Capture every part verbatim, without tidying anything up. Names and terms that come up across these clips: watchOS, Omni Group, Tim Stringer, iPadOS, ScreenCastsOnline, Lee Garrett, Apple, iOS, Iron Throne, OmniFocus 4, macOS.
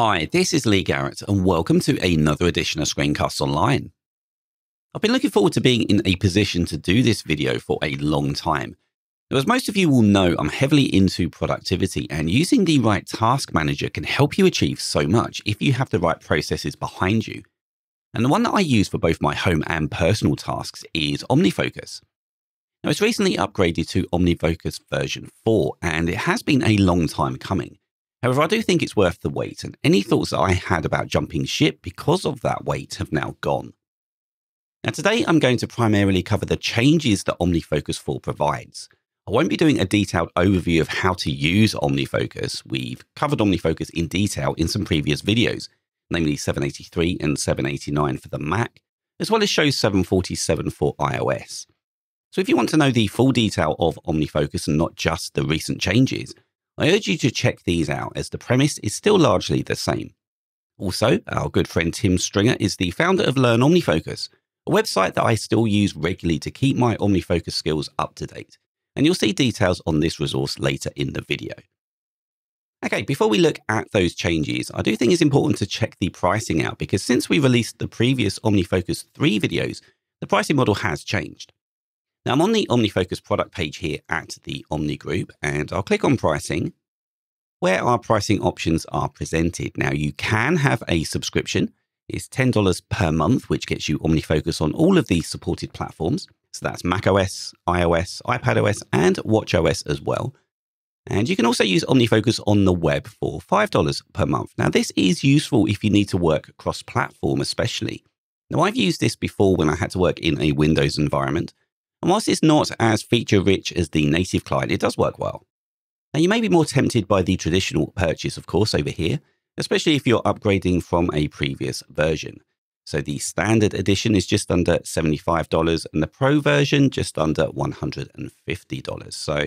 Hi, this is Lee Garrett, and welcome to another edition of Screencasts Online. I've been looking forward to being in a position to do this video for a long time. Now, as most of you will know, I'm heavily into productivity, and using the right task manager can help you achieve so much if you have the right processes behind you. And the one that I use for both my home and personal tasks is OmniFocus. Now, it's recently upgraded to OmniFocus version four, and it has been a long time coming. However, I do think it's worth the wait, and any thoughts that I had about jumping ship because of that wait have now gone. Now today I'm going to primarily cover the changes that OmniFocus four provides. I won't be doing a detailed overview of how to use OmniFocus. We've covered OmniFocus in detail in some previous videos, namely seven eighty-three and seven eighty-nine for the Mac, as well as show seven forty-seven for iOS. So if you want to know the full detail of OmniFocus and not just the recent changes, I urge you to check these out as the premise is still largely the same. Also, our good friend Tim Stringer is the founder of Learn OmniFocus, a website that I still use regularly to keep my OmniFocus skills up to date. And you'll see details on this resource later in the video. Okay, before we look at those changes, I do think it's important to check the pricing out because since we released the previous OmniFocus three videos, the pricing model has changed. Now I'm on the OmniFocus product page here at the Omni Group, and I'll click on pricing, where our pricing options are presented. Now you can have a subscription. It's ten dollars per month, which gets you OmniFocus on all of the supported platforms. So that's macOS, iOS, iPadOS, and watchOS as well. And you can also use OmniFocus on the web for five dollars per month. Now this is useful if you need to work cross-platform especially. Now I've used this before when I had to work in a Windows environment. And whilst it's not as feature-rich as the native client, it does work well. Now, you may be more tempted by the traditional purchase, of course, over here, especially if you're upgrading from a previous version. So the standard edition is just under seventy-five dollars and the pro version just under one hundred fifty dollars. So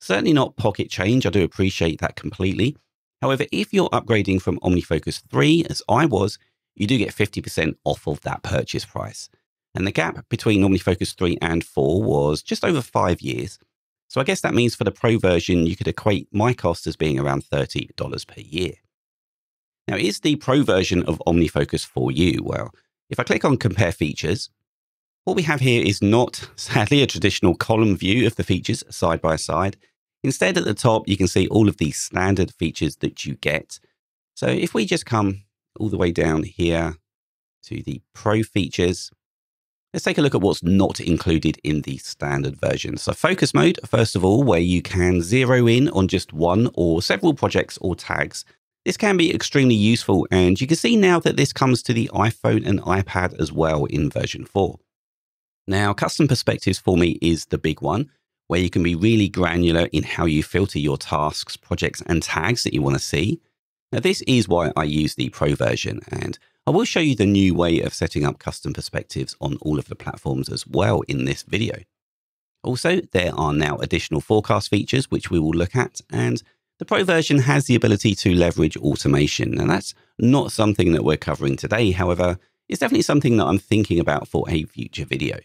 certainly not pocket change. I do appreciate that completely. However, if you're upgrading from OmniFocus three, as I was, you do get fifty percent off of that purchase price. And the gap between OmniFocus three and four was just over five years. So I guess that means for the pro version, you could equate my cost as being around thirty dollars per year. Now, is the pro version of OmniFocus for you? Well, if I click on compare features, what we have here is not, sadly, a traditional column view of the features side by side. Instead, at the top, you can see all of the standard features that you get. So if we just come all the way down here to the pro features, let's take a look at what's not included in the standard version. So focus mode, first of all, where you can zero in on just one or several projects or tags. This can be extremely useful. And you can see now that this comes to the iPhone and iPad as well in version four. Now, custom perspectives for me is the big one, where you can be really granular in how you filter your tasks, projects, and tags that you want to see. Now, this is why I use the pro version, and I will show you the new way of setting up custom perspectives on all of the platforms as well in this video. Also, there are now additional forecast features, which we will look at, and the pro version has the ability to leverage automation. And that's not something that we're covering today. However, it's definitely something that I'm thinking about for a future video.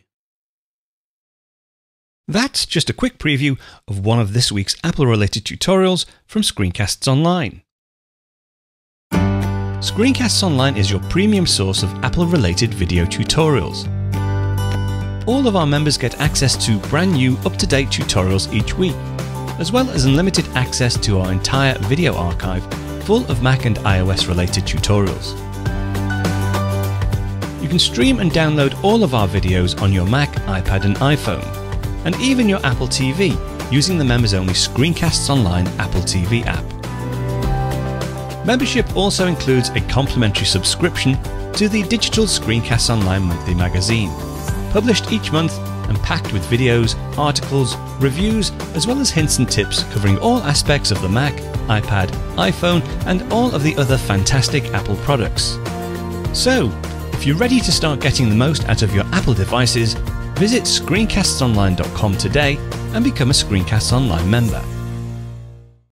That's just a quick preview of one of this week's Apple-related tutorials from Screencasts Online. Screencasts Online is your premium source of Apple-related video tutorials. All of our members get access to brand new, up-to-date tutorials each week, as well as unlimited access to our entire video archive full of Mac and iOS-related tutorials. You can stream and download all of our videos on your Mac, iPad and iPhone, and even your Apple T V using the members-only Screencasts Online Apple T V app. Membership also includes a complimentary subscription to the digital Screencasts Online monthly magazine, published each month and packed with videos, articles, reviews, as well as hints and tips covering all aspects of the Mac, iPad, iPhone, and all of the other fantastic Apple products. So, if you're ready to start getting the most out of your Apple devices, visit screencasts online dot com today and become a Screencasts Online member.